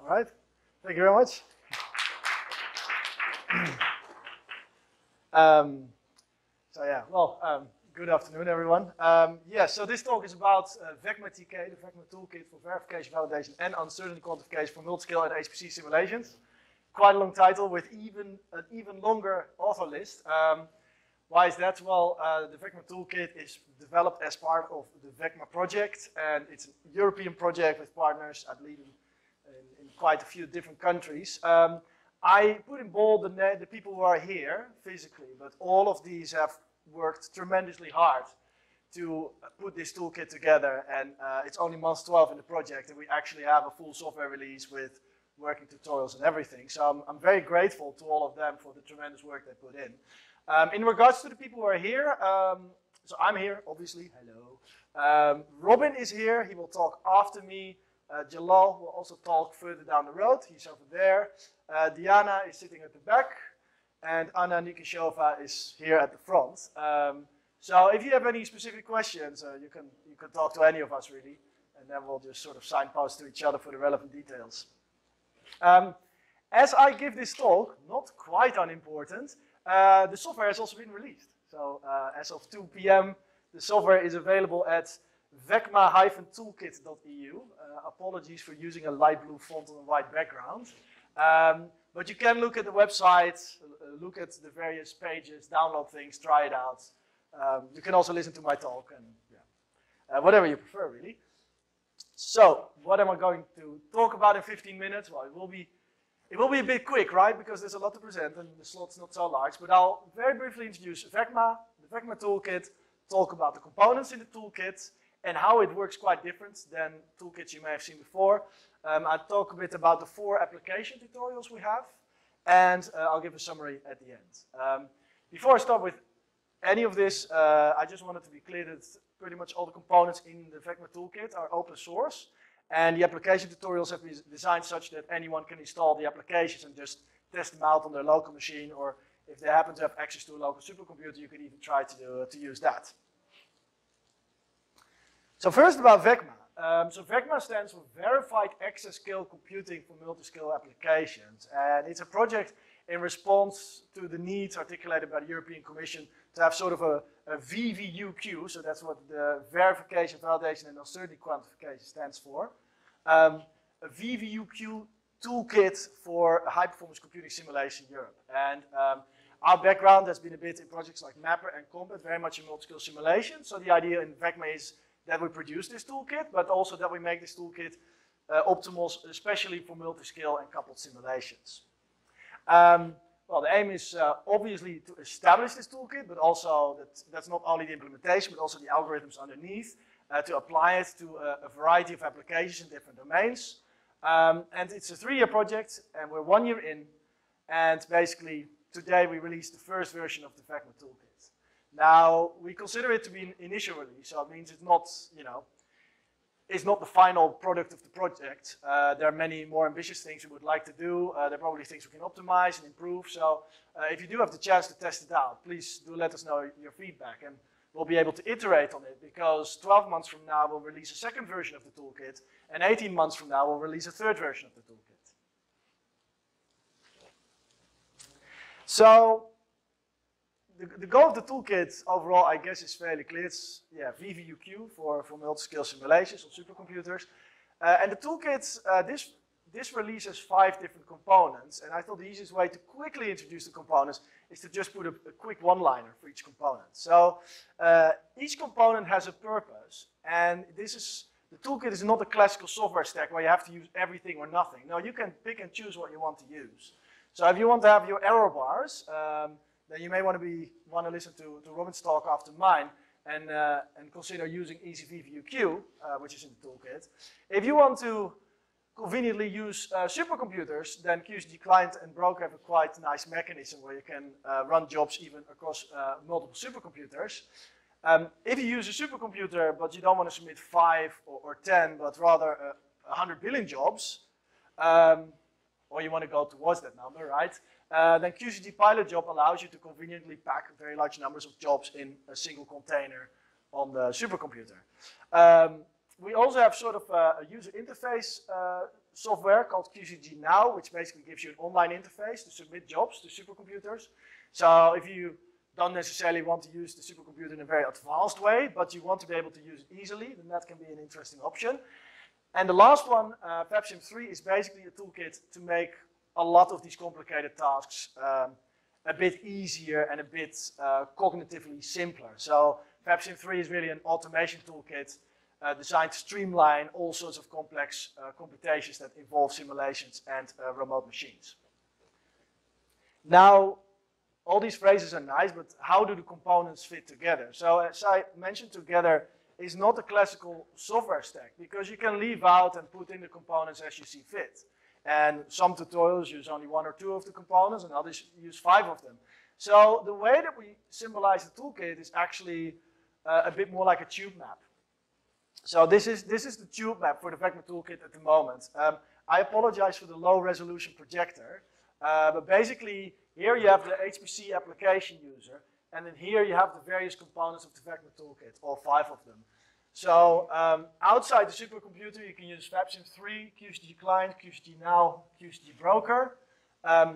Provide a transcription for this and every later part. All right. Thank you very much. Good afternoon, everyone. So this talk is about VECMA-TK, the VECMA toolkit for verification, validation, and uncertainty quantification for multiscale and HPC simulations. Quite a long title with an even longer author list. Why is that? Well, the VECMA toolkit is developed as part of the VECMA project, and it's a European project with partners at Leiden in quite a few different countries. I put in bold the people who are here physically, but all of these have worked tremendously hard to put this toolkit together, and it's only month 12 in the project, and we actually have a full software release with working tutorials and everything. So I'm very grateful to all of them for the tremendous work they put in. In regards to the people who are here, so I'm here, obviously. Hello. Robin is here. He will talk after me. Jalal will also talk further down the road. He's over there. Diana is sitting at the back. And Anna Nikishova is here at the front. So if you have any specific questions, you can talk to any of us, really. And then we'll just sort of signpost to each other for the relevant details. As I give this talk, not quite unimportant, the software has also been released. So as of 2 p.m., the software is available at Vecma-toolkit.eu. Apologies for using a light blue font on a white background. But you can look at the website, look at the various pages, download things, try it out. You can also listen to my talk and whatever you prefer, really. So what am I going to talk about in 15 minutes? Well, it will be a bit quick, right? Because there's a lot to present and the slot's not so large. But I'll very briefly introduce VECMA, the VECMA toolkit, talk about the components in the toolkit and how it works quite different than toolkits you may have seen before. I'll talk a bit about the 4 application tutorials we have, and I'll give a summary at the end. Before I start with any of this, I just wanted to be clear that pretty much all the components in the VECMA toolkit are open source, and the application tutorials have been designed such that anyone can install the applications and just test them out on their local machine, or if they happen to have access to a local supercomputer, you can even try to use that. So first about VECMA. So VECMA stands for Verified Exascale Computing for Multiscale Applications, and it's a project in response to the needs articulated by the European Commission to have sort of a VVUQ, so that's what the Verification, Validation, and Uncertainty Quantification stands for. A VVUQ toolkit for high-performance computing simulation in Europe. And our background has been a bit in projects like Mapper and Combat, very much in multiscale simulation, so the idea in VECMA is that we produce this toolkit, but also that we make this toolkit optimal, especially for multiscale and coupled simulations. Well, the aim is obviously to establish this toolkit, but also that's not only the implementation, but also the algorithms underneath, to apply it to a variety of applications in different domains. And it's a 3-year project, and we're 1 year in, and basically today we released the first version of the VECMA toolkit. Now, we consider it to be an initial release, so it means it's not, it's not the final product of the project. There are many more ambitious things we would like to do. There are probably things we can optimize and improve. So if you do have the chance to test it out, please do let us know your feedback, and we'll be able to iterate on it, because 12 months from now, we'll release a 2nd version of the toolkit, and 18 months from now, we'll release a 3rd version of the toolkit. So the goal of the toolkit overall, I guess, is fairly clear. It's VVUQ for multi-scale simulations on supercomputers. And the toolkit, this release has 5 different components. And I thought the easiest way to quickly introduce the components is to just put a quick one-liner for each component. So each component has a purpose. And the toolkit is not a classical software stack where you have to use everything or nothing. No, you can pick and choose what you want to use. So if you want to have your error bars, then you may want to listen to Robin's talk after mine and consider using EasyVVUQ, which is in the toolkit. If you want to conveniently use supercomputers, then QCG Client and Broker have a quite nice mechanism where you can run jobs even across multiple supercomputers. If you use a supercomputer, but you don't want to submit 5 or 10, but rather 100 billion jobs, or you want to go towards that number, right? Then QCG Pilot job allows you to conveniently pack very large numbers of jobs in a single container on the supercomputer. We also have sort of a user interface software called QCG Now, which basically gives you an online interface to submit jobs to supercomputers. So if you don't necessarily want to use the supercomputer in a very advanced way, but you want to be able to use it easily, then that can be an interesting option. And the last one, FabSim3, is basically a toolkit to make a lot of these complicated tasks a bit easier and a bit cognitively simpler. So FabSim3 is really an automation toolkit designed to streamline all sorts of complex computations that involve simulations and remote machines. Now, all these phrases are nice, but how do the components fit together? So as I mentioned, together is not a classical software stack, because you can leave out and put in the components as you see fit. And some tutorials use only one or two of the components, and others use 5 of them. So the way that we symbolize the toolkit is actually a bit more like a tube map. So this is the tube map for the Vecma toolkit at the moment. I apologize for the low resolution projector, but basically, here you have the HPC application user, and then here you have the various components of the Vecma toolkit, all 5 of them. So outside the supercomputer, you can use FabSim3, QCG Client, QCG Now, QCG Broker, and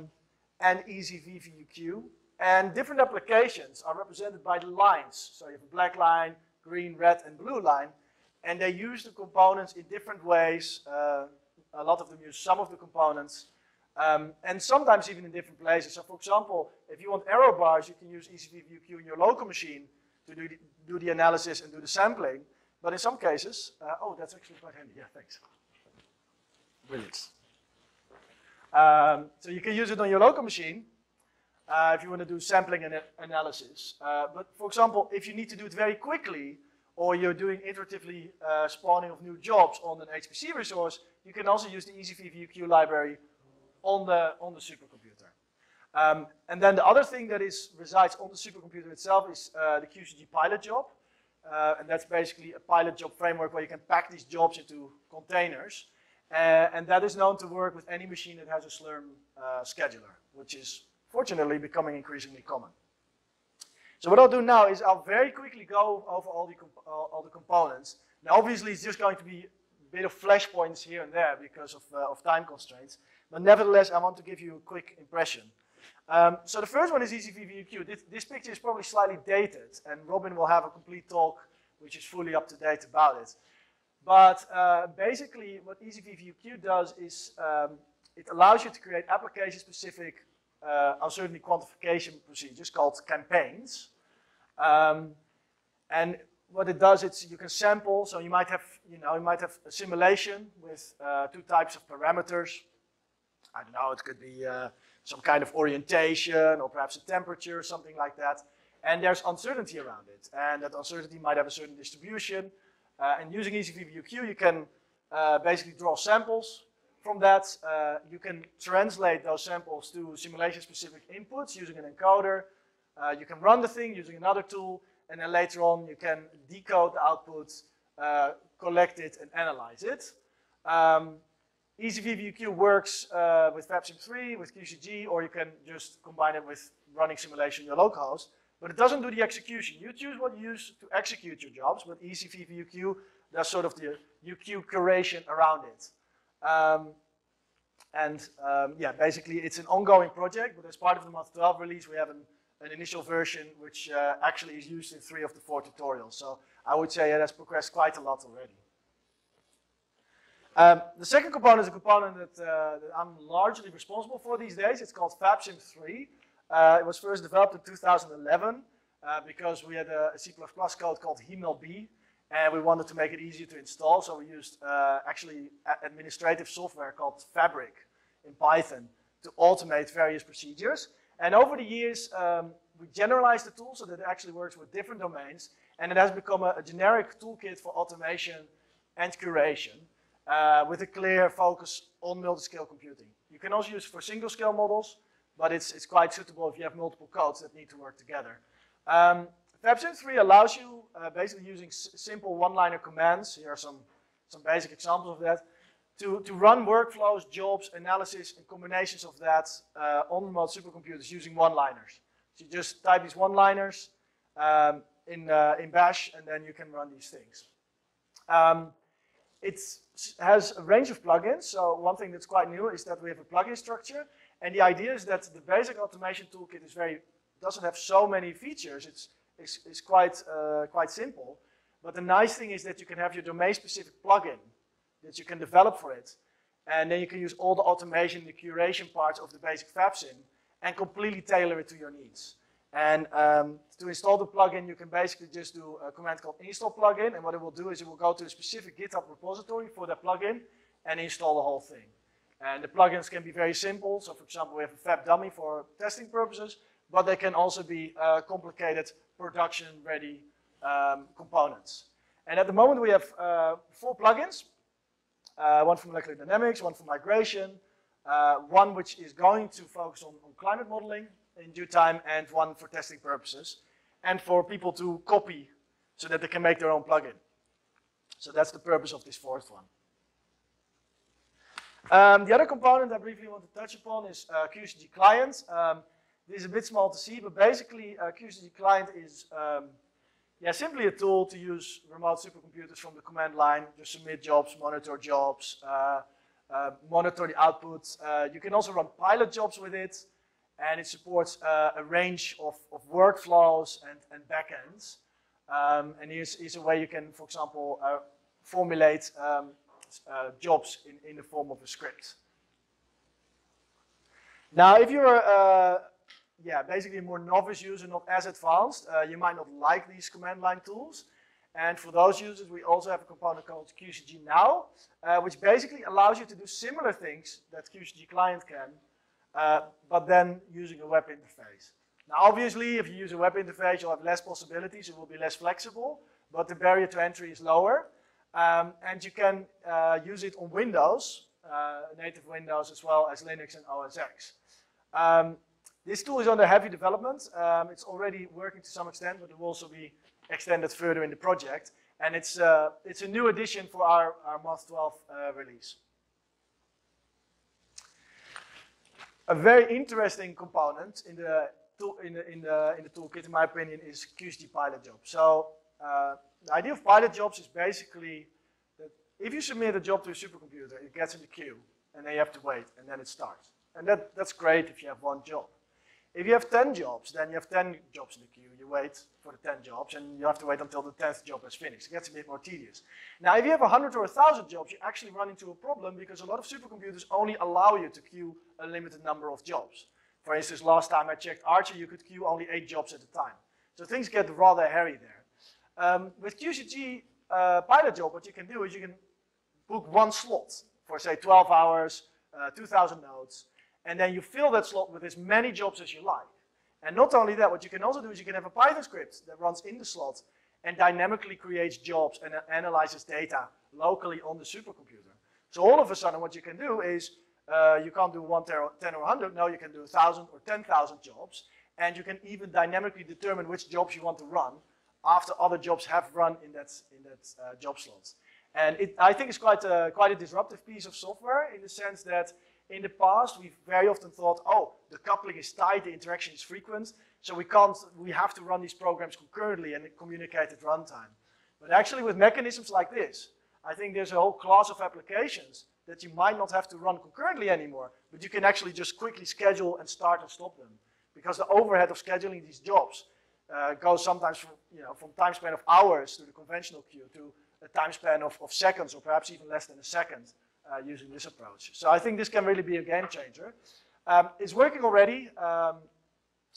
EasyVVUQ. And different applications are represented by the lines. So you have a black line, green, red, and blue line. And they use the components in different ways. A lot of them use some of the components. And sometimes even in different places. So for example, if you want error bars, you can use EasyVVUQ in your local machine to do the analysis and do the sampling. But in some cases, oh, that's actually quite handy. Yeah, thanks. Brilliant. So you can use it on your local machine if you want to do sampling and analysis. But for example, if you need to do it very quickly, or you're doing iteratively spawning of new jobs on an HPC resource, you can also use the EasyVVUQ library on the supercomputer. And then the other thing that resides on the supercomputer itself is the QCG Pilot job. And that's basically a pilot job framework where you can pack these jobs into containers. And that is known to work with any machine that has a Slurm scheduler, which is fortunately becoming increasingly common. So what I'll do now is I'll very quickly go over all the components. Now obviously it's just going to be a bit of flashpoints here and there because of time constraints. But nevertheless, I want to give you a quick impression. So the first one is EasyVVUQ. This picture is probably slightly dated, and Robin will have a complete talk which is fully up to date about it. But basically what EasyVVUQ does is it allows you to create application-specific uncertainty quantification procedures called campaigns. And what it does is you can sample, so you might have a simulation with 2 types of parameters. I don't know, it could be some kind of orientation or perhaps a temperature or something like that. And there's uncertainty around it. And that uncertainty might have a certain distribution. And using EasyVVUQ, you can basically draw samples from that. You can translate those samples to simulation-specific inputs using an encoder. You can run the thing using another tool. And then later on, you can decode the output, collect it, and analyze it. EasyVVUQ works with FabSim3, with QCG, or you can just combine it with running simulation in your localhost. But it doesn't do the execution. You choose what you use to execute your jobs, but EasyVVUQ does sort of the UQ curation around it. Yeah, basically it's an ongoing project, but as part of the month 12 release, we have an initial version which actually is used in 3 of the 4 tutorials. So I would say it has progressed quite a lot already. The second component is a component that I'm largely responsible for these days. It's called FabSim3. It was first developed in 2011 because we had a C++ code called HemelB, and we wanted to make it easier to install, so we used actually administrative software called Fabric in Python to automate various procedures. And over the years, we generalized the tool so that it actually works with different domains, and it has become a generic toolkit for automation and curation. With a clear focus on multiscale computing. You can also use it for single-scale models, but it's quite suitable if you have multiple codes that need to work together. FabSim3 allows you basically using simple one-liner commands, here are some basic examples of that, to run workflows, jobs, analysis, and combinations of that on remote supercomputers using one-liners. So you just type these one-liners in Bash, and then you can run these things. It has a range of plugins. So one thing that's quite new is that we have a plugin structure. And the idea is that the basic automation toolkit is doesn't have so many features. It's quite simple. But the nice thing is that you can have your domain-specific plugin that you can develop for it. And then you can use all the automation, the curation parts of the basic FabSim and completely tailor it to your needs. And to install the plugin, you can basically just do a command called install plugin. And what it will do is it will go to a specific GitHub repository for that plugin and install the whole thing. And the plugins can be very simple. So for example, we have a Fab Dummy for testing purposes, but they can also be complicated production ready components. And at the moment we have 4 plugins, one for molecular dynamics, one for migration, one which is going to focus on climate modeling in due time, and one for testing purposes, and for people to copy so that they can make their own plugin. So that's the purpose of this 4th one. The other component I briefly want to touch upon is QCG Client. This is a bit small to see, but basically QCG Client is simply a tool to use remote supercomputers from the command line, just submit jobs, monitor the output. You can also run pilot jobs with it. And it supports a range of workflows and backends. And here's a way you can, for example, formulate jobs in the form of a script. Now, if you're basically a more novice user, not as advanced, you might not like these command line tools. And for those users, we also have a component called QCG Now, which basically allows you to do similar things that QCG Client can, but then using a web interface. Now, obviously, if you use a web interface, you'll have less possibilities. It will be less flexible, but the barrier to entry is lower. And you can use it on Windows, native Windows, as well as Linux and OS X. This tool is under heavy development. It's already working to some extent, but it will also be extended further in the project. And it's a new addition for our Month 12 release. A very interesting component in the toolkit, in my opinion, is QCG Pilot job. So the idea of pilot jobs is basically that if you submit a job to a supercomputer, it gets in the queue, and then you have to wait, and then it starts. And that's great if you have one job. If you have 10 jobs, then you have 10 jobs in the queue. You wait for the 10 jobs, and you have to wait until the 10th job is finished. It gets a bit more tedious. Now, if you have 100 or 1,000 jobs, you actually run into a problem because a lot of supercomputers only allow you to queue a limited number of jobs. For instance, last time I checked Archer, you could queue only 8 jobs at a time. So things get rather hairy there. With QCG Pilot job, what you can do is you can book one slot for, say, 12 hours, 2,000 nodes. And then you fill that slot with as many jobs as you like. And not only that, what you can also do is you can have a Python script that runs in the slot and dynamically creates jobs and analyzes data locally on the supercomputer. So all of a sudden what you can do is you can't do 10 or 100. No, you can do 1,000 or 10,000 jobs. And you can even dynamically determine which jobs you want to run after other jobs have run in that job slot. And I think it's quite a disruptive piece of software in the sense that in the past, we've very often thought, oh, the coupling is tight, the interaction is frequent, so we have to run these programs concurrently and communicate at runtime. But actually with mechanisms like this, I think there's a whole class of applications that you might not have to run concurrently anymore, but you can actually just quickly schedule and start and stop them. Because the overhead of scheduling these jobs goes sometimes from time span of hours to the conventional queue to a time span of seconds or perhaps even less than a second. Using this approach. So I think this can really be a game changer. It's working already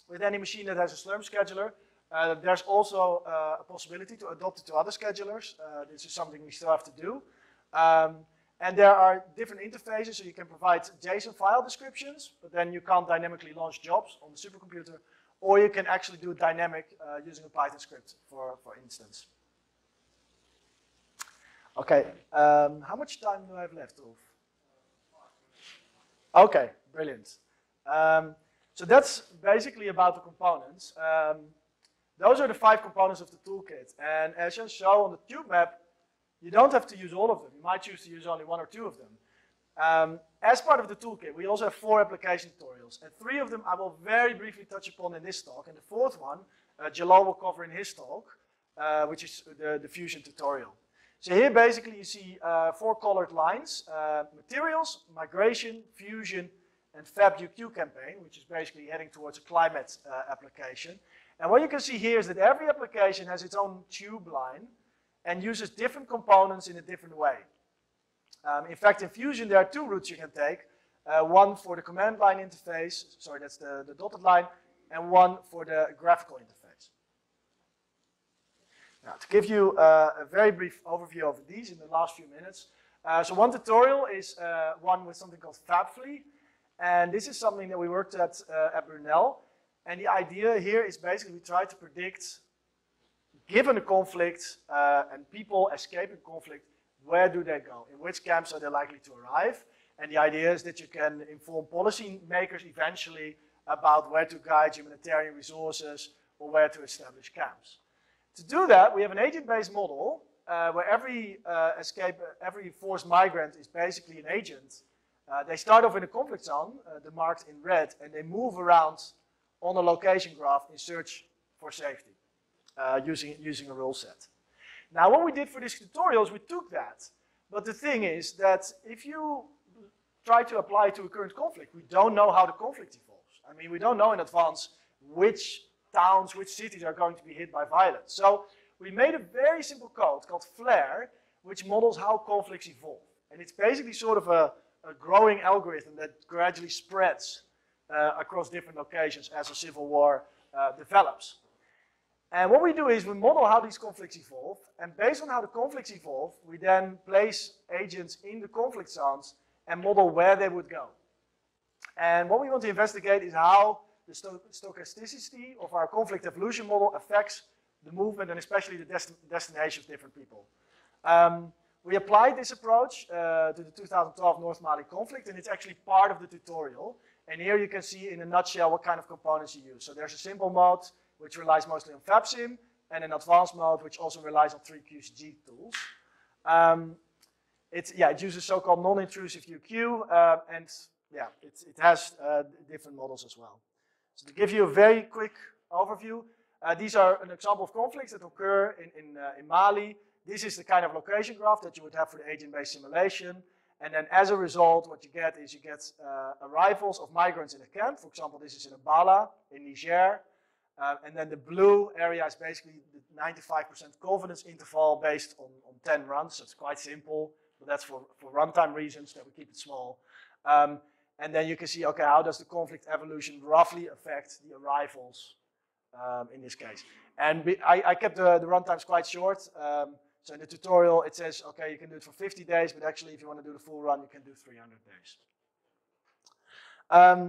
with any machine that has a Slurm scheduler. There's also a possibility to adopt it to other schedulers. This is something we still have to do. And there are different interfaces, so you can provide JSON file descriptions, but then you can't dynamically launch jobs on the supercomputer, or you can actually do dynamic using a Python script, for instance. Okay, how much time do I have left, Ulf? Okay, brilliant. So that's basically about the components. Those are the 5 components of the toolkit. And as I show on the tube map, you don't have to use all of them. You might choose to use only one or two of them. As part of the toolkit, we also have 4 application tutorials. And 3 of them I will very briefly touch upon in this talk. And the 4th one, Jalal will cover in his talk, which is the Fusion tutorial. So here basically you see four colored lines, materials, migration, fusion, and Fab UQ campaign, which is basically heading towards a climate application. And what you can see here is that every application has its own tube line and uses different components in a different way. In fact, in Fusion, there are two routes you can take. One for the command line interface, sorry, that's the dotted line, and one for the graphical interface. Now, to give you a very brief overview of these in the last few minutes, so one tutorial is one with something called TAPFLEE, and this is something that we worked at Brunel. And the idea here is basically we try to predict, given a conflict and people escaping conflict, where do they go? In which camps are they likely to arrive? And the idea is that you can inform policy makers eventually about where to guide humanitarian resources or where to establish camps. To do that, we have an agent-based model where every forced migrant is basically an agent. They start off in a conflict zone, marked in red, and they move around on a location graph in search for safety using a rule set. Now, what we did for this tutorial is we took that, but the thing is that if you try to apply to a current conflict, we don't know how the conflict evolves. I mean, we don't know in advance which towns, which cities are going to be hit by violence. So we made a very simple code called FLARE, which models how conflicts evolve. And it's basically sort of a growing algorithm that gradually spreads across different locations as a civil war develops. And what we do is we model how these conflicts evolve, and based on how the conflicts evolve, we then place agents in the conflict zones and model where they would go. And what we want to investigate is how the stochasticity of our conflict evolution model affects the movement and especially the destination of different people. We applied this approach to the 2012 North Mali conflict, and it's actually part of the tutorial. And here you can see in a nutshell what kind of components you use. So there's a simple mode, which relies mostly on FabSim, and an advanced mode, which also relies on 3 QCG tools. It uses so-called non-intrusive UQ, and yeah, it has different models as well. So to give you a very quick overview, these are an example of conflicts that occur in Mali. This is the kind of location graph that you would have for the agent-based simulation. And then as a result, what you get is arrivals of migrants in a camp. For example, this is in Abala, in Niger. And then the blue area is basically the 95% confidence interval based on 10 runs. So it's quite simple. But that's for runtime reasons that we keep it small. And then you can see, okay, how does the conflict evolution roughly affect the arrivals in this case? And I kept the runtimes quite short. So in the tutorial, it says, okay, you can do it for 50 days, but actually if you want to do the full run, you can do 300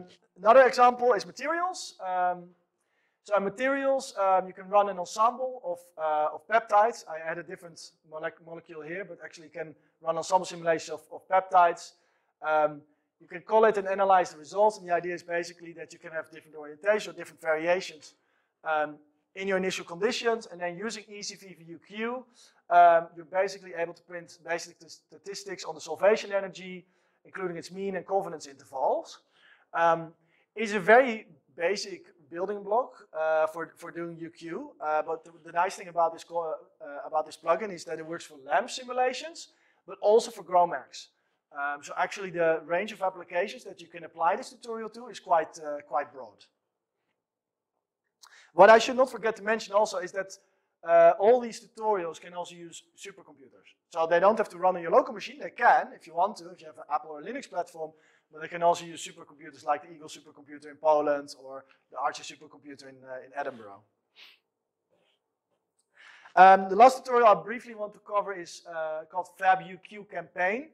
days. Another example is materials. So in materials, you can run an ensemble of peptides. I had a different molecule here, but actually you can run ensemble simulations of peptides. You can call it and analyze the results, and the idea is basically that you can have different orientation or different variations in your initial conditions, and then using EasyVVUQ, you're basically able to print basic statistics on the solvation energy, including its mean and confidence intervals. It's a very basic building block for doing UQ, but the nice thing about this plugin is that it works for LAMMPS simulations, but also for GROMACS. So actually the range of applications that you can apply this tutorial to is quite broad. What I should not forget to mention also is that all these tutorials can also use supercomputers. So they don't have to run on your local machine. They can, if you want to, if you have an Apple or a Linux platform, but they can also use supercomputers like the Eagle supercomputer in Poland or the Archer supercomputer in Edinburgh. The last tutorial I briefly want to cover is called Fab UQ Campaign.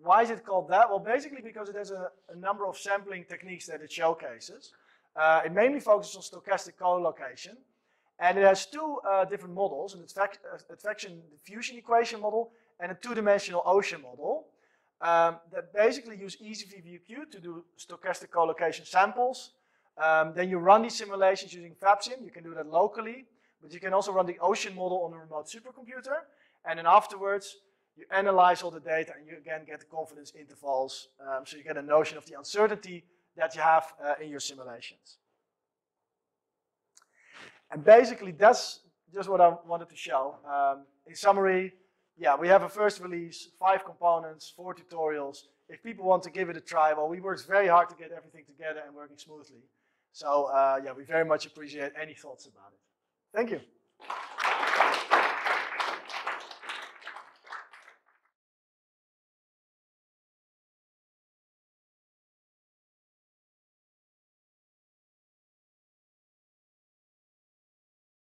Why is it called that? Well, basically because it has a number of sampling techniques that it showcases. It mainly focuses on stochastic co-location, and it has two different models, an advection diffusion equation model and a two-dimensional ocean model that basically use EasyVVUQ to do stochastic co-location samples. Then you run these simulations using FabSim. You can do that locally, but you can also run the ocean model on a remote supercomputer, and then afterwards, you analyze all the data, and you again get the confidence intervals, so you get a notion of the uncertainty that you have in your simulations. And basically, that's just what I wanted to show. In summary, yeah, we have a first release, 5 components, 4 tutorials. If people want to give it a try, well, we worked very hard to get everything together and working smoothly. So yeah, we very much appreciate any thoughts about it. Thank you.